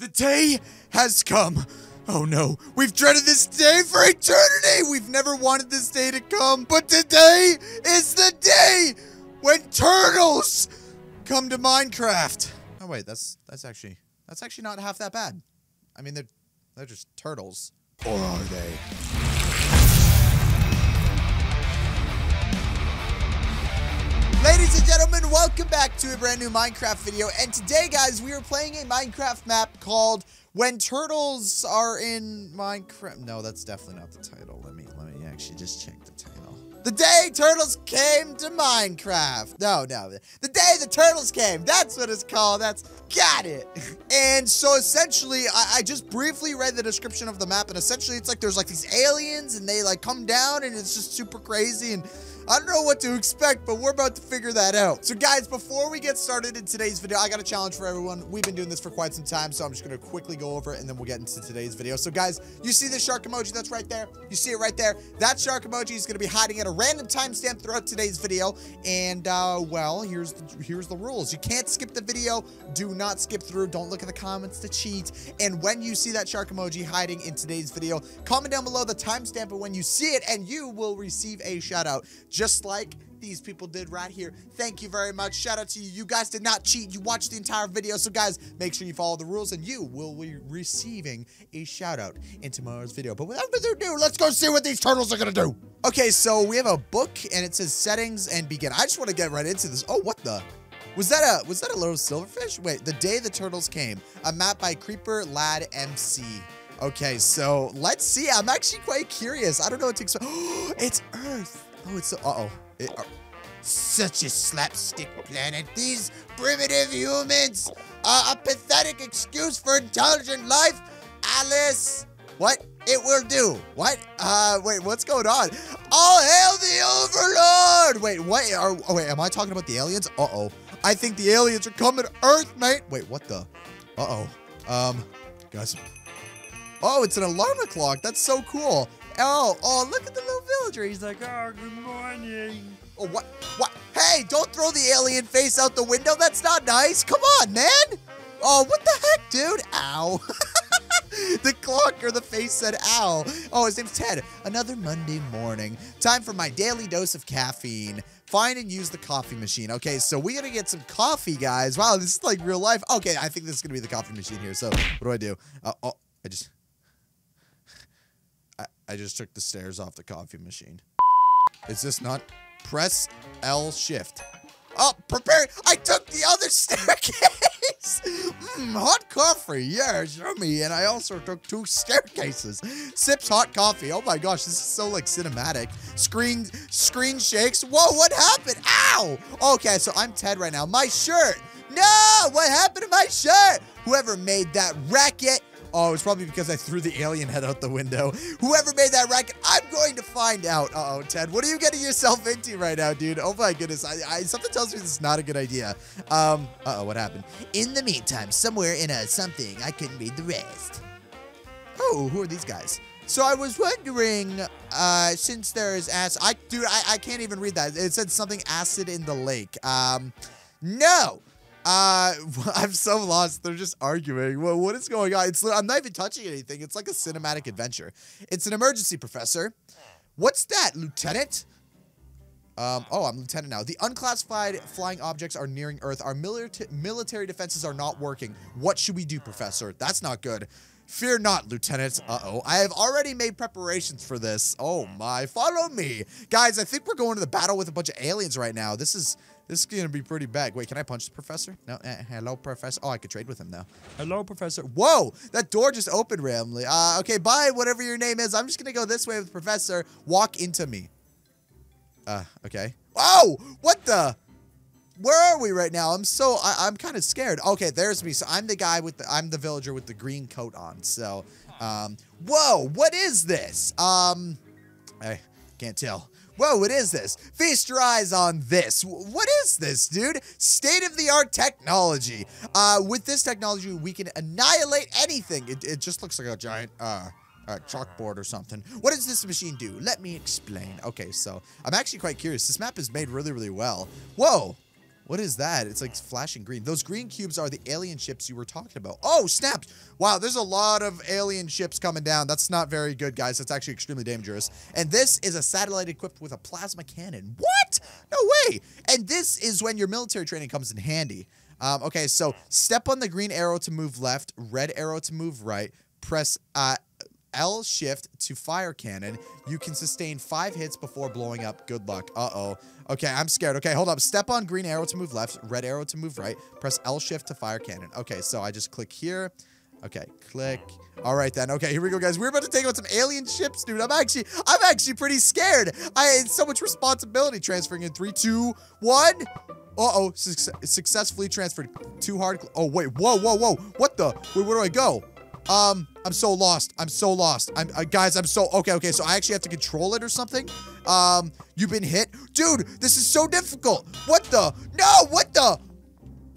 The day has come. Oh no, we've dreaded this day for eternity! We've never wanted this day to come, but today is the day when turtles come to Minecraft. Oh wait, that's actually not half that bad. I mean, they're just turtles. Or are they? Ladies and gentlemen, welcome back to a brand new Minecraft video, and today, guys, we are playing a Minecraft map called When Turtles Are in Minecraft. No, that's definitely not the title. Let me actually just check the title. The day turtles came to Minecraft. No, the day the turtles came. That's what it's called. That's got it. And so essentially, I just briefly read the description of the map, and essentially, it's like there's like these aliens, and they like come down, and it's just super crazy and. I don't know what to expect, but we're about to figure that out. So guys, before we get started in today's video, I got a challenge for everyone. We've been doing this for quite some time, so I'm just gonna quickly go over it and then we'll get into today's video. So guys, you see the shark emoji that's right there? You see it right there? That shark emoji is gonna be hiding at a random timestamp throughout today's video. And well, here's the rules. You can't skip the video. Do not skip through. Don't look at the comments to cheat. And when you see that shark emoji hiding in today's video, comment down below the timestamp of when you see it and you will receive a shout out. Just like these people did right here. Thank you very much. Shout out to you. You guys did not cheat. You watched the entire video. So guys, make sure you follow the rules and you will be receiving a shout out in tomorrow's video. But without further ado, let's go see what these turtles are gonna do. Okay, so we have a book and it says settings and begin. I just want to get right into this. Oh, what the? Was that a little silverfish? Wait, the day the turtles came. A map by Creeper Lad MC. Okay, so let's see. I'm actually quite curious. I don't know what to expect. Oh, it's Earth. Oh, it's uh-oh. Such a slapstick planet. These primitive humans are a pathetic excuse for intelligent life. Alice. What? It will do. What? Wait, what's going on? All hail the Overlord! Wait, what? Oh, wait, am I talking about the aliens? Uh-oh. I think the aliens are coming to Earth, mate. Wait, what the? Uh-oh. Guys. Oh, it's an alarm clock. That's so cool. Oh, look at the little villager. He's like, oh, good morning. Oh, what? What? Hey, don't throw the alien face out the window. That's not nice. Come on, man. Oh, what the heck, dude? Ow. The clock or the face said, ow. Oh, his name's Ted. Another Monday morning. Time for my daily dose of caffeine. Find and use the coffee machine. Okay, so we gotta get some coffee, guys. Wow, this is like real life. Okay, I think this is gonna be the coffee machine here. So, what do? Oh, I just took the stairs off the coffee machine. Is this not? Press L shift. Oh, prepare. I took the other staircase. Hot coffee. Yes, yummy. And I also took two staircases. Sips hot coffee. Oh my gosh, this is so like cinematic. Screen shakes. Whoa, what happened? Ow. Okay, so I'm Ted right now. My shirt. No, what happened to my shirt? Whoever made that racket. Oh, it's probably because I threw the alien head out the window. Whoever made that racket, I'm going to find out. Uh-oh, Ted, what are you getting yourself into right now, dude? Oh, my goodness. Something tells me this is not a good idea. Uh-oh, what happened? In the meantime, somewhere in a something, I couldn't read the rest. Oh, who are these guys? So I was wondering, since there is acid. Dude, I can't even read that. It said something acid in the lake. No. I'm so lost. They're just arguing. What is going on? I'm not even touching anything. It's like a cinematic adventure. It's an emergency, Professor. What's that, Lieutenant? Oh, I'm Lieutenant now. The unclassified flying objects are nearing Earth. Our military defenses are not working. What should we do, Professor? That's not good. Fear not, Lieutenant. Uh-oh. I have already made preparations for this. Oh, my. Follow me. Guys, I think we're going to the battle with a bunch of aliens right now. This is going to be pretty bad. Wait, can I punch the Professor? No. Hello, Professor. Oh, I could trade with him now. Hello, Professor. Whoa, that door just opened randomly. Okay, bye, whatever your name is. I'm just going to go this way with Professor. Walk into me. Okay. Oh, what the? Where are we right now? I'm kind of scared. Okay, there's me. So I'm the villager with the green coat on. So, whoa, what is this? I can't tell. Whoa, what is this? Feast your eyes on this. What is this, dude? State-of-the-art technology. With this technology, we can annihilate anything. It just looks like a giant, chalkboard or something. What does this machine do? Let me explain. Okay, so I'm actually quite curious. This map is made really, really well. Whoa. What is that? It's like flashing green. Those green cubes are the alien ships you were talking about. Oh, snap. Wow, there's a lot of alien ships coming down. That's not very good, guys. That's actually extremely dangerous. And this is a satellite equipped with a plasma cannon. What? No way. And this is when your military training comes in handy. Okay, so step on the green arrow to move left, red arrow to move right, press L shift to fire cannon. You can sustain 5 hits before blowing up. Good luck. Uh-oh. Okay, I'm scared. Okay, hold up. Step on green arrow to move left, red arrow to move right. Press L shift to fire cannon. Okay, so I just click here. Okay, click. All right, then. Okay, here we go, guys. We're about to take out some alien ships, dude. I'm actually pretty scared. I had so much responsibility transferring in 3, 2, 1. Uh-oh. Successfully transferred. Too hard. Oh, wait. Whoa, whoa, whoa. What the? Wait, where do I go? I'm so lost. I'm so lost. Okay, so I actually have to control it or something? You've been hit? Dude, this is so difficult. What the? No, what the?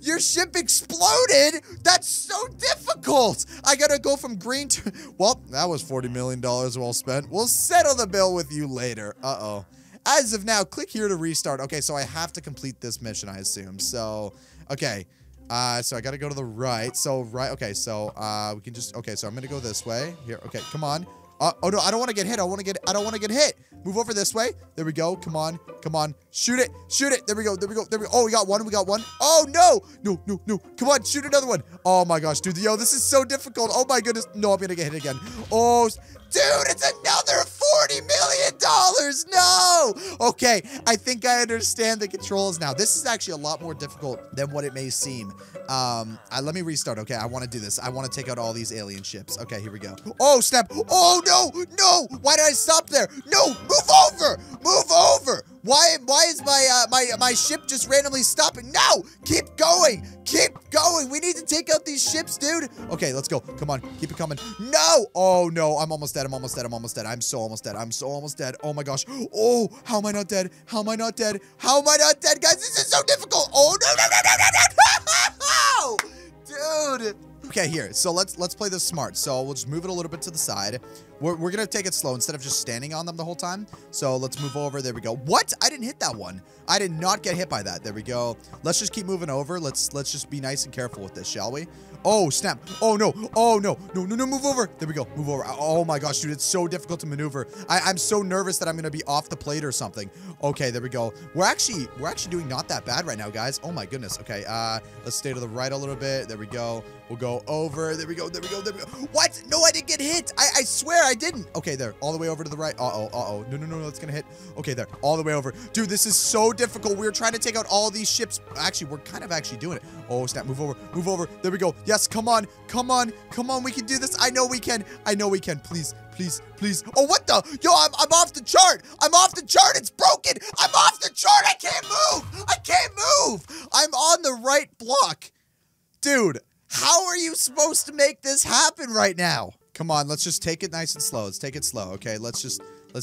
Your ship exploded? That's so difficult. I gotta go from green to... Well, that was $40 million well spent. We'll settle the bill with you later. Uh-oh. As of now, click here to restart. Okay, so I have to complete this mission, I assume. So, okay. So I gotta go to the right. So, right, okay, so, we can just, okay, so I'm gonna go this way. Here, okay, come on. Oh, no, I don't wanna get hit. I don't wanna get hit. Move over this way. There we go. Come on, come on. Shoot it, shoot it. There we go, there we go, there we go. Oh, we got one, we got one. Oh, no, no, no, no. Come on, shoot another one. Oh, my gosh, dude, yo, this is so difficult. Oh, my goodness. No, I'm gonna get hit again. Oh, dude, it's another $40 million. No. Okay, I think I understand the controls now. This is actually a lot more difficult than what it may seem. Let me restart. Okay, I want to do this. I want to take out all these alien ships. Okay, here we go. Oh, snap. Oh, no, no. Why did I stop there? No, move over. Move over. Why is my my ship just randomly stopping? No, keep going. Keep going. We need to take out these ships, dude. Okay, let's go. Come on. Keep it coming. No. Oh, no. I'm almost dead. I'm almost dead. I'm almost dead. I'm so almost dead. I'm so almost dead. Oh, my gosh. Oh, how am I not dead? How am I not dead? How am I not dead? Guys, this is so difficult. Oh, no, no, no, no, no, no, no. Dude. Okay, here. So let's play this smart. So we'll just move it a little bit to the side. We're going to take it slow instead of just standing on them the whole time. So let's move over. There we go. What? I didn't hit that one. I did not get hit by that. There we go. Let's just keep moving over. Let's just be nice and careful with this, shall we? Oh, snap. Oh, no. Oh, no. No, no, no. Move over. There we go. Move over. Oh, my gosh, dude. It's so difficult to maneuver. I'm so nervous that I'm going to be off the plate or something. Okay, there we go. We're actually doing not that bad right now, guys. Oh, my goodness. Okay, let's stay to the right a little bit. There we go. We'll go over. There we go. There we go. There we go. What? No, I didn't get hit. I swear I didn't. Okay, there. All the way over to the right. Uh-oh. Uh-oh. No, no, no, no. It's going to hit. Okay, there. All the way over. Dude, this is so difficult. We're trying to take out all these ships. Actually, we're kind of actually doing it. Oh, snap. Move over. Move over. There we go. Yes, come on. Come on. Come on. We can do this. I know we can. I know we can. Please. Please, please. Oh, what the? Yo, I'm off the chart. I'm off the chart. It's broken. I'm off the chart. I can't move. I can't move. I'm on the right block. Dude, how are you supposed to make this happen right now? Come on, let's just take it nice and slow. Let's take it slow, okay? Let's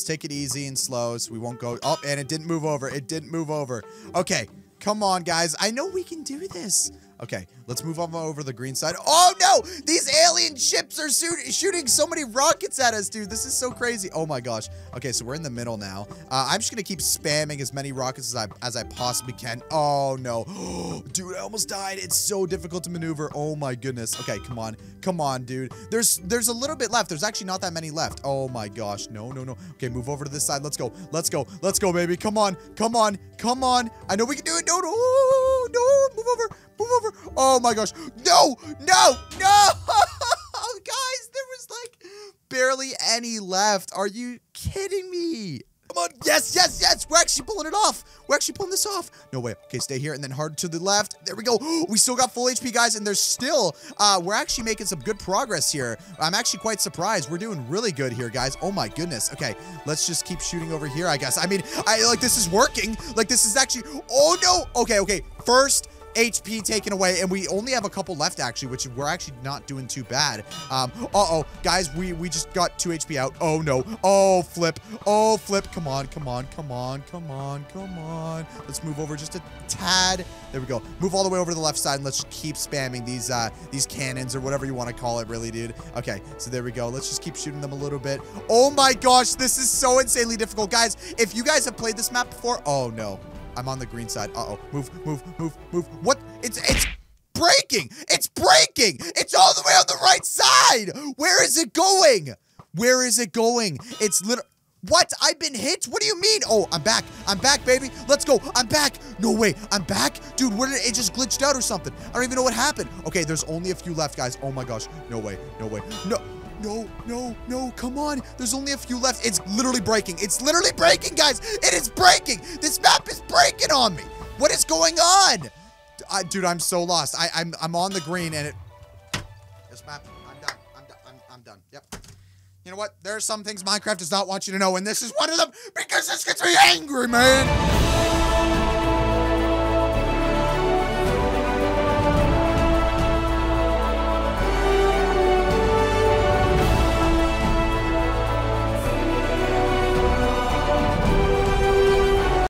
take it easy and slow so we won't go up. And it didn't move over. It didn't move over. Okay, come on, guys. I know we can do this. Okay, let's move on over to the green side. Oh, no! These alien ships are shooting so many rockets at us, dude. This is so crazy. Oh, my gosh. Okay, so we're in the middle now. I'm just going to keep spamming as many rockets as I possibly can. Oh, no. Dude, I almost died. It's so difficult to maneuver. Oh, my goodness. Okay, come on. Come on, dude. There's a little bit left. There's actually not that many left. Oh, my gosh. No, no, no. Okay, move over to this side. Let's go. Let's go. Let's go, baby. Come on. Come on. Come on. I know we can do it. No, no, no. Move over. Move over. Oh, my gosh. No, no, no. Guys, there was, like, barely any left. Are you kidding me? Come on. Yes, yes, yes. We're actually pulling it off. We're actually pulling this off. No way. Okay, stay here and then hard to the left. There we go. We still got full HP, guys, and there's still, we're actually making some good progress here. I'm actually quite surprised. We're doing really good here, guys. Oh, my goodness. Okay, let's just keep shooting over here, I guess. I mean, like, this is working. Like, this is actually, oh, no. Okay, okay. First HP taken away, and we only have a couple left, actually, which we're actually not doing too bad. Uh-oh, guys, we just got 2 HP out. Oh, no. Oh, flip. Oh, flip. Come on, come on, come on, come on, come on. Let's move over just a tad. There we go. Move all the way over to the left side, and let's keep spamming these cannons or whatever you want to call it, really, dude. Okay, so there we go. Let's just keep shooting them a little bit. Oh, my gosh, this is so insanely difficult. Guys, if you guys have played this map before, oh, no. I'm on the green side. Uh-oh. Move. What? It's breaking. It's breaking. It's all the way on the right side. Where is it going? Where is it going? It's literally... What? I've been hit? What do you mean? Oh, I'm back. I'm back, baby. Let's go. I'm back. No way. I'm back? Dude, where did it just glitched out or something? I don't even know what happened. Okay, there's only a few left, guys. Oh my gosh. No way. No way. No. Come on. There's only a few left. It's literally breaking. It's literally breaking, guys. It is breaking. This map is breaking on me. What is going on? Dude, I'm so lost. I'm on the green and it... This map, I'm done. Yep. You know what? There are some things Minecraft does not want you to know, and this is one of them because this gets me angry, man.